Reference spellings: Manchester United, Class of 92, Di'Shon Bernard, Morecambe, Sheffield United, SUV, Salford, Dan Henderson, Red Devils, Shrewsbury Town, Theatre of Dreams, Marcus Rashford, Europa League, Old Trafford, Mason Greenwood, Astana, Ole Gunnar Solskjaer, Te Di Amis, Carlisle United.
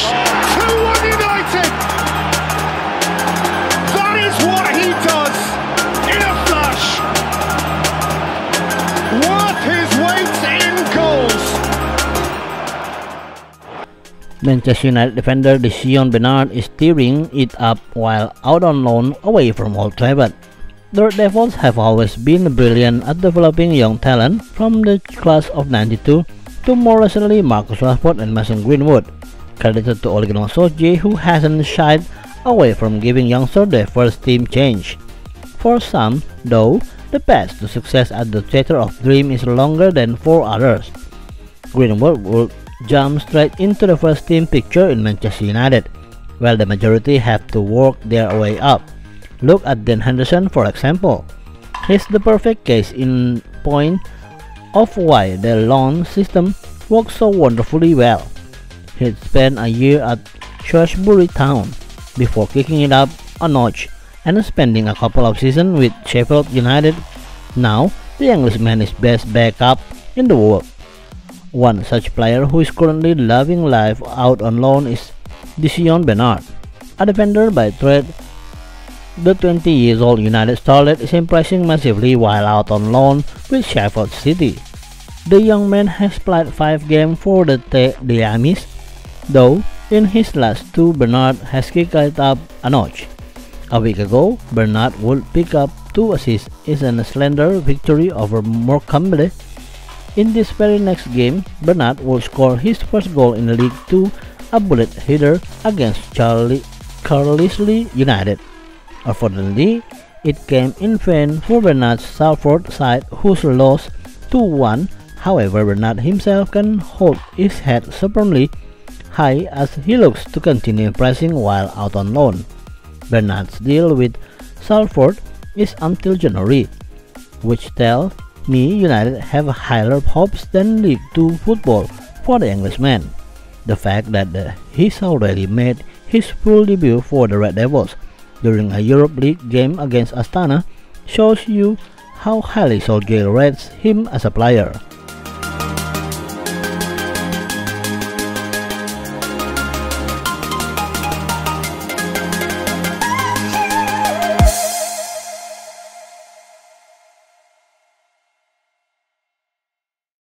2-1 United! That is what he does in a flash. Worth his weight in goals. Manchester United defender Di'Shon Bernard is tearing it up while out on loan away from Old Trafford. The Red Devils have always been brilliant at developing young talent from the class of 92 to more recently Marcus Rashford and Mason Greenwood. Credited to Ole Gunnar Solskjaer, who hasn't shied away from giving youngsters their first team change. For some, though, the path to success at the Theatre of Dreams is longer than for others. Greenwood would jump straight into the first team picture in Manchester United, while the majority have to work their way up. Look at Dan Henderson, for example. He's the perfect case in point of why the loan system works so wonderfully well. He spent a year at Shrewsbury Town before kicking it up a notch and spending a couple of seasons with Sheffield United. Now, the Englishman is best backup in the world. One such player who is currently loving life out on loan is Di'Shon Bernard, a defender by trade. The 20-year-old United starlet is impressing massively while out on loan with Sheffield City. The young man has played 5 games for the Te Di Amis, though in his last 2 Bernard has kicked it up a notch. A week ago, Bernard would pick up 2 assists in a slender victory over Morecambe. In this very next game, Bernard will score his first goal in League 2, a bullet header against Carlisle United. Unfortunately, it came in vain for Bernard's Salford side, whose loss 2-1. However, Bernard himself can hold his head supremely high as he looks to continue impressing while out on loan. Bernard's deal with Salford is until January, which tells me United have higher hopes than League 2 football for the Englishman. The fact that he's already made his full debut for the Red Devils during a Europa League game against Astana shows you how highly Solskjaer rates him as a player.